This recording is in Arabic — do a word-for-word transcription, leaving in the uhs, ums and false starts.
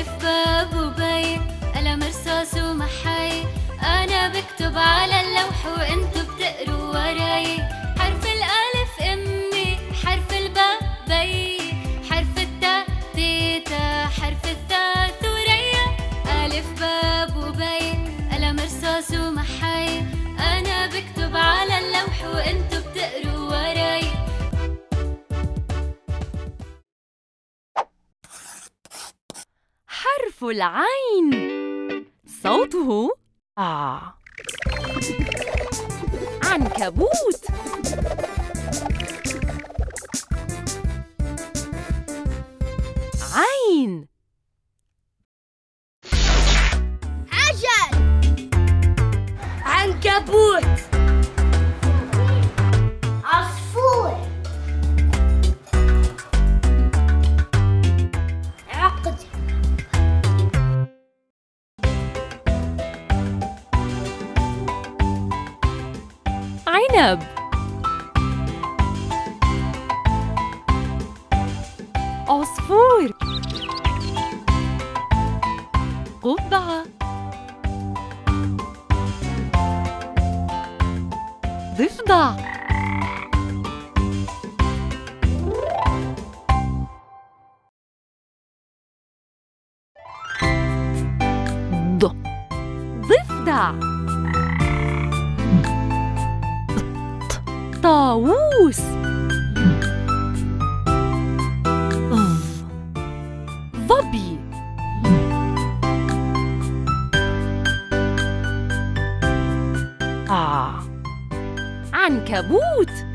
ألف باء بوباية قلم رصاص ومحاية، أنا بكتب على اللوح وإنتو بتقروا وراي. حرف الألف أمي، حرف الباء بيي، حرف التاء تيتا، حرف الثاء ثريا. ألف باء بوباية قلم رصاص ومحاية، أنا بكتب على اللوح وإنتو بتقروا وراي. حرف العين صوته آه. عنكبوت. عين. عجل. عنكبوت. عصفور. عقد. عنب. عصفور. قبعة. ضفدع. ض ضفدع. طاووس. ظبي. آه. عنكبوت.